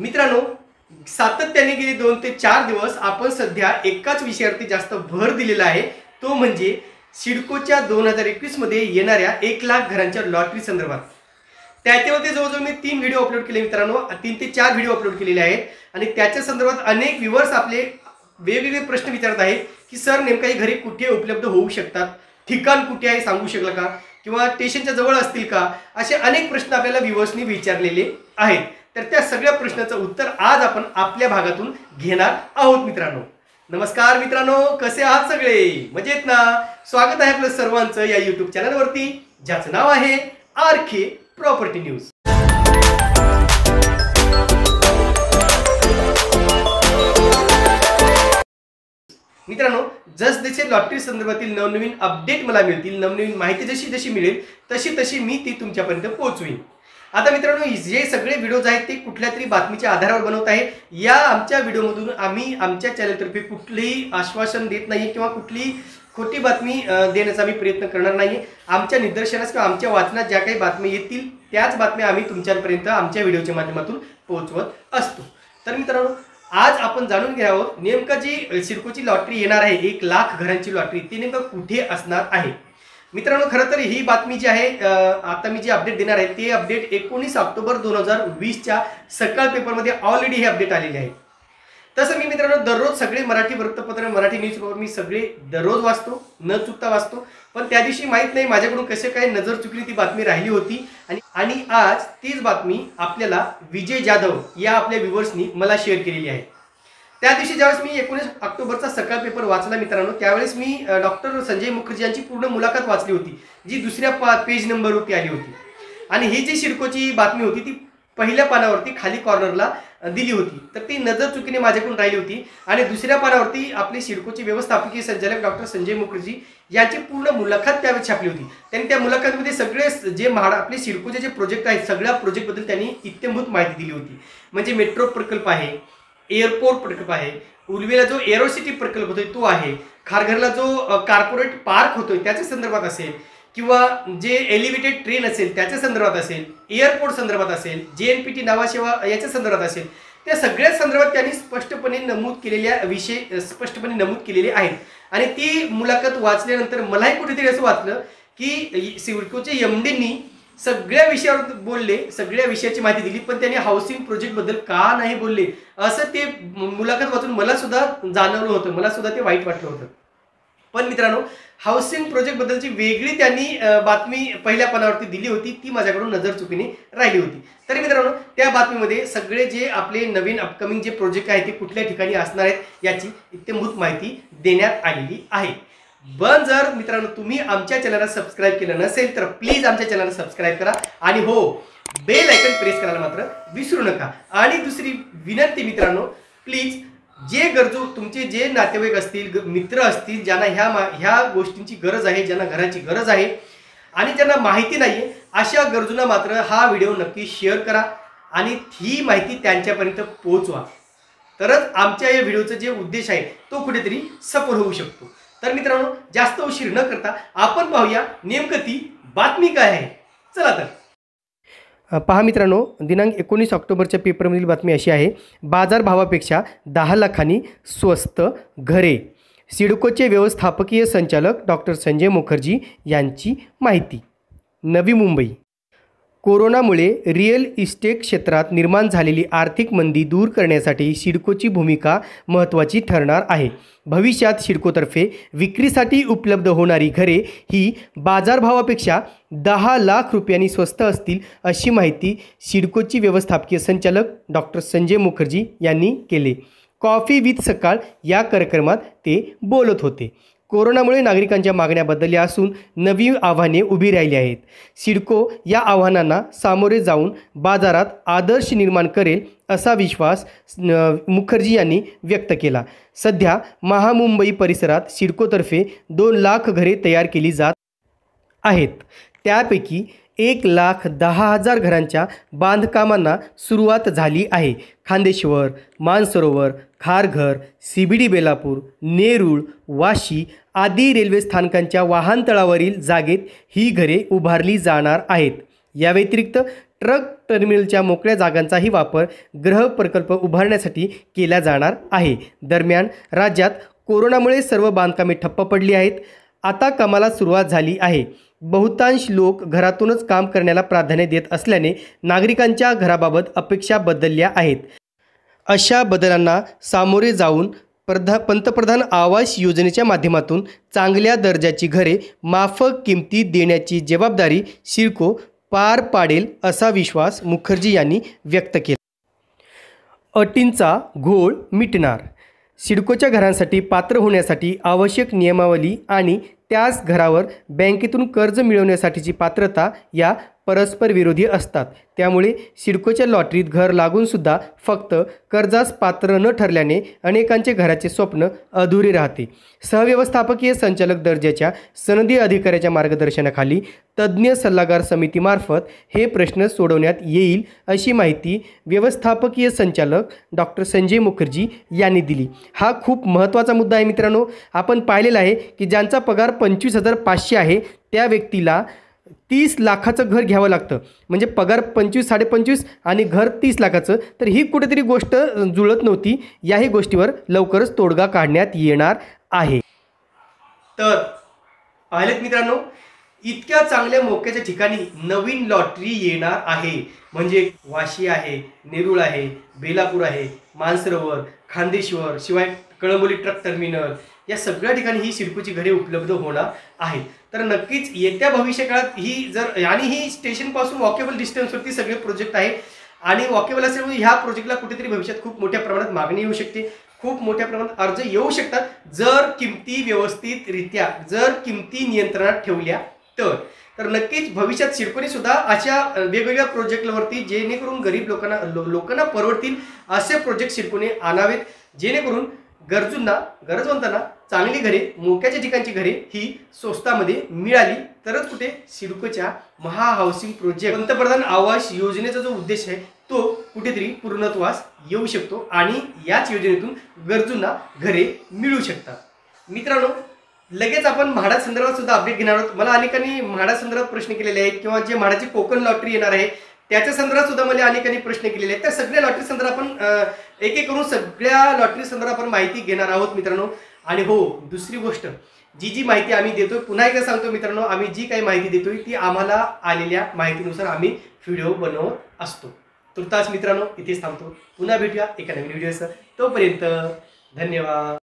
मित्रांनो, सातत्याने गेले 2 ते 4 दिवस आपण सध्या एकाच विषयावरती जास्त भर दिलेला आहे, तो म्हणजे सिडकोच्या 2021 मध्ये येणाऱ्या 1 लाख घरांच्या लॉटरी संदर्भात। त्याच्यावरती जवळजवळ मी 3 व्हिडिओ अपलोड केले मित्रांनो, 3 ते 4 व्हिडिओ अपलोड केलेले आहेत आणि त्याच्या संदर्भात अनेक व्ह्यूअर्स आपले वेगवेगळे प्रश्न विचारत आहेत की सर नेमका ही घरे कुठे उपलब्ध होऊ शकतात, ठिकाण कुठे आहे सांगू शकला का, किंवा स्टेशनच्या जवळ असतील का, असे अनेक प्रश्न आपल्याला व्ह्यूअर्सनी विचारलेले आहेत। तर त्या सगळ्या प्रश्नाचं उत्तर आज आपण आपल्या भागातून घेणार आहोत मित्रांनो। नमस्कार मित्रांनो, कसे आहात सगळे, मजेत ना? स्वागत आहे आपलं सर्वांचं या YouTube चॅनल वरती ज्याचं नाव आहे RK प्रॉपर्टी न्यूज। मित्रांनो, जस जसे लॉटरी संदर्भातील नवनवीन अपडेट मला मिळतील, नवनवीन माहिती जशी जशी मिळेल तशी तशी मी ती तुमच्यापर्यंत पोहोचवीन। आता मित्रांनो, जे सगळे व्हिडिओज आहेत ते कुठल्या तरी बातमीच्या आधारावर बनवत आहे। या आमच्या व्हिडिओमधून आम्ही आमच्या चॅनलतर्फे कुठलेही आश्वासन देत नाही किंवा कुठली खोटी बातमी देण्याचा आम्ही प्रयत्न करणार नाही। आमच्या निदर्शनास किंवा आमच्या वाचनात ज्या काही बातम्या येतील त्याच बातम्या आम्ही तुमच्यापर्यंत आमच्या व्हिडिओच्या माध्यमातून पोहोचवत असतो। तर मित्रांनो, आज आपण जाणून घेणार आहोत नेमका जी सिडकोची लॉटरी येणार आहे 1 लाख घरांची लॉटरी, ती नेमका कुठे असणार आहे। मित्रांनो, खरं तर ही बातमी जी आहे आता मी जे अपडेट देणार आहे ते अपडेट 19 ऑक्टोबर 2020च्या सकाळ पेपरमध्ये ऑलरेडी हे अपडेट आलेले आहे। तसं मी मित्रांनो दररोज सगळे मराठी वृत्तपत्र मराठी न्यूजपेपर मी सगळे दररोज वाचतो, न चुकता वाचतो, पण त्या दिवशी माहीत नाही माझ्याकडून कसे काय नजर चुकली, ती बातमी राहिली होती आणि आज तीच बातमी आपल्याला विजय जाधव या आपल्या व्ह्यूअर्सनी मला शेअर केलेली आहे। त्या दिवशी ज्यावेळेस मी 19 ऑक्टोबरचा सकाळ पेपर वाचला मित्रांनो, त्यावेळेस मी डॉक्टर संजय मुखर्जी यांची पूर्ण मुलाखत वाचली होती जी दुसऱ्या पेज नंबरवरती आली होती आणि ही जी सिडकोची बातमी होती ती पहिल्या पानावरती खाली कॉर्नरला दिली होती। तर ती नजर चुकीने माझ्याकडून राहिली होती आणि दुसऱ्या पानावरती आपले सिडकोचे व्यवस्थापकीय संचालक डॉक्टर संजय मुखर्जी यांची पूर्ण मुलाखत त्यावेळी छापली होती। त्यांनी त्या मुलाखतीमध्ये सगळे जे म्हाडा आपले सिडकोचे जे प्रोजेक्ट आहेत सगळ्या प्रोजेक्टबद्दल त्यांनी इत्यंभूत माहिती दिली होती। म्हणजे मेट्रो प्रकल्प आहे, एअरपोर्ट प्रकल्प आहे, उर्वेला जो एरोसिटी प्रकल्प होतोय तो आहे, खारघरला जो कॉर्पोरेट पार्क होतोय त्याच्या संदर्भात असेल, किंवा जे एलिव्हेटेड ट्रेन असेल त्याच्या संदर्भात असेल, एअरपोर्ट संदर्भात असेल, JNPT नावासेवा याच्या संदर्भात असेल, त्या सगळ्याच संदर्भात त्यांनी स्पष्टपणे नमूद केलेल्या विषय स्पष्टपणे नमूद केलेले आहेत। आणि ती मुलाखत वाचल्यानंतर मलाही कुठेतरी असं वाटलं की सिडकोचे MD नी सगळ्या विषयावर बोलले, सगळ्या विषयाची माहिती दिली, पण त्यांनी हाऊसिंग प्रोजेक्टबद्दल का नाही बोलले असं ते मुलाखत वाचून मला सुद्धा जाणवलं होतं, मला सुद्धा ते वाईट वाटलं होतं। पण मित्रांनो, हाऊसिंग प्रोजेक्टबद्दलची वेगळी त्यांनी बातमी पहिल्या पानावरती दिली होती, ती माझ्याकडून नजर चुकीने राहिली होती। तरी मित्रांनो, त्या बातमीमध्ये सगळे जे आपले नवीन अपकमिंग जे प्रोजेक्ट आहेत ते कुठल्या ठिकाणी असणार आहेत याची इत्यंभूत माहिती देण्यात आलेली आहे। पण जर मित्रांनो तुम्ही आमच्या चॅनलला सबस्क्राईब केलं नसेल तर प्लीज आमच्या चॅनलला सबस्क्राईब करा आणि हो, बेल आयकॉन प्रेस करायला मात्र विसरू नका। आणि दुसरी विनंती मित्रांनो, प्लीज जे गरजू तुमचे जे नातेवाईक असतील, मित्र असतील, ज्यांना ह्या गोष्टींची गरज आहे, ज्यांना घराची गरज आहे आणि ज्यांना माहिती नाही आहे, अशा गरजूंना मात्र हा व्हिडिओ नक्की शेअर करा आणि ही माहिती त्यांच्यापर्यंत पोहोचवा, तरच आमच्या या व्हिडिओचं जे उद्देश आहे तो कुठेतरी सफल होऊ शकतो। तर मित्रांनो, जास्त उशीर न करता आपण पाहूया नेमकं ती बातमी काय आहे। चला तर पहा मित्रांनो, दिनांक 19 ऑक्टोबरच्या पेपरमधील बातमी अशी आहे, बाजारभावापेक्षा 10 लाखांनी स्वस्त घरे, सिडकोचे व्यवस्थापकीय संचालक डॉक्टर संजय मुखर्जी यांची माहिती। नवी मुंबई, कोरोनामुळे रिअल इस्टेट क्षेत्रात निर्माण झालेली आर्थिक मंदी दूर करण्यासाठी सिडकोची भूमिका महत्त्वाची ठरणार आहे। भविष्यात सिडकोतर्फे विक्रीसाठी उपलब्ध होणारी घरे ही बाजारभावापेक्षा 10 लाख रुपयांनी स्वस्त असतील अशी माहिती सिडकोची व्यवस्थापकीय संचालक डॉक्टर संजय मुखर्जी यांनी केले। कॉफी विथ सकाळ या कार्यक्रमात ते बोलत होते। कोरोनामुळे नागरिकांच्या मागण्या बदलल्या असून नवी आव्हाने उभी राहिली आहेत। सिडको या आव्हानांना सामोरे जाऊन बाजारात आदर्श निर्माण करेल असा विश्वास मुखर्जी यांनी व्यक्त केला। सध्या महामुंबई परिसरात सिडकोतर्फे 2 लाख घरे तयार केली जात आहेत, त्यापैकी 1,10,000 घरांच्या बांधकामांना सुरुवात झाली आहे। खांदेश्वर, मानसरोवर, खारघर, CBD बेलापूर, नेरूळ, वाशी आदी रेल्वे स्थानकांच्या वाहनतळावरील जागेत ही घरे उभारली जाणार आहेत। या व्यतिरिक्त ट्रक टर्मिनलच्या मोकळ्या जागांचाही वापर गृह प्रकल्प उभारण्यासाठी केला जाणार आहे। दरम्यान राज्यात कोरोनामुळे सर्व बांधकामे ठप्प पडली आहेत। आता कामाला सुरुवात झाली आहे। बहुतांश लोक घरातूनच काम करण्याला प्राधान्य देत असल्याने नागरिकांच्या घराबाबत अपेक्षा बदलल्या आहेत। अशा बदलांना सामोरे जाऊन पंतप्रधान आवास योजनेच्या माध्यमातून चांगल्या दर्जाची घरे माफक किमती देण्याची जबाबदारी सिडको पार पाडेल असा विश्वास मुखर्जी यांनी व्यक्त केला। अटींचा घोळ मिटणार। सिडकोच्या घरांसाठी पात्र होण्यासाठी आवश्यक नियमावली आणि त्याच घरावर बँकेतून कर्ज मिळवण्यासाठीची पात्रता या परस्पर विरोधी असतात। त्यामुळे सिडकोच्या लॉटरीत घर लागून सुद्धा फक्त कर्जास पात्र न ठरल्याने अनेकांचे घराचे स्वप्न अधुरे राहते। सहव्यवस्थापकीय संचालक दर्जाच्या सनदी अधिकाऱ्याच्या मार्गदर्शनाखाली तज्ज्ञ सल्लागार समितीमार्फत हे प्रश्न सोडवण्यात येईल अशी माहिती व्यवस्थापकीय संचालक डॉक्टर संजय मुखर्जी यांनी दिली। हा खूप महत्त्वाचा मुद्दा आहे मित्रांनो। आपण पाहिलेला आहे की ज्यांचा पगार 25,500 आहे त्या व्यक्तीला 30 लाखाचं घर घ्यावं लागतं। म्हणजे पगार 25-25 आणि घर 30 लाखाचं, तर ही कुठेतरी गोष्ट जुळत नव्हती। याही गोष्टीवर लवकरच तोडगा काढण्यात येणार आहे। तर पाहिलेत मित्रांनो, इतक्या चांगल्या मोक्याच्या ठिकाणी नवीन लॉटरी येणार आहे। म्हणजे वाशी आहे, नेरूळ आहे, बेलापूर आहे, मानसरोवर, खांदेश्वर, शिवाय कळंबोली ट्रक टर्मिनल, या सगळ्या ठिकाणी ही सिडकोची घरे उपलब्ध होणार आहेत। तर नक्कीच येत्या भविष्यकाळात ही जर, आणि ही स्टेशनपासून वॉकेबल डिस्टन्सवरती सगळे प्रोजेक्ट आहे आणि वॉकेबल असल्यामुळे ह्या प्रोजेक्टला कुठेतरी भविष्यात खूप मोठ्या प्रमाणात मागणी येऊ शकते, खूप मोठ्या प्रमाणात अर्ज येऊ शकतात जर किमती व्यवस्थितरित्या, जर किमती नियंत्रणात ठेवल्या तर। तर नक्कीच भविष्यात सिडकोने सुद्धा अशा वेगवेगळ्या प्रोजेक्टवरती जेणेकरून गरीब लोकांना परवडतील असे प्रोजेक्ट सिडकोने आणावेत, जेणेकरून गरजूंना, गरजवंतांना चांगली घरे, मोक्याच्या ठिकाणची घरे ही स्वस्तामध्ये मिळाली तरच कुठे सिडकोच्या महा हाऊसिंग प्रोजेक्ट, पंतप्रधान आवास योजनेचा जो उद्देश आहे तो कुठेतरी पूर्णत्वास येऊ शकतो आणि याच योजनेतून गरजूंना घरे मिळू शकतात। मित्रांनो, लगेच आपण म्हाडा संदर्भात सुद्धा अपडेट घेणार आहोत। मला अनेकांनी म्हाडा संदर्भात प्रश्न केलेले आहेत किंवा जे म्हाडाची कोकण लॉटरी येणार आहे त्याच्या संदर्भात सुद्धा मला अनेकांनी प्रश्न केलेले आहेत। त्या सगळ्या लॉटरी संदर्भात आपण एक एक करून सगळ्या लॉटरी संदर्भात आपण माहिती घेणार आहोत मित्रांनो। आणि हो, दुसरी गोष्ट, जी जी माहिती आम्ही देतोय, पुन्हा एकदा सांगतो मित्रांनो, आम्ही जी काही माहिती देतोय ती आम्हाला आलेल्या माहितीनुसार आम्ही व्हिडिओ बनवत असतो। तुर्तास मित्रांनो, इथेच थांबतो। पुन्हा भेटूया एका नवीन व्हिडिओसह, तोपर्यंत धन्यवाद।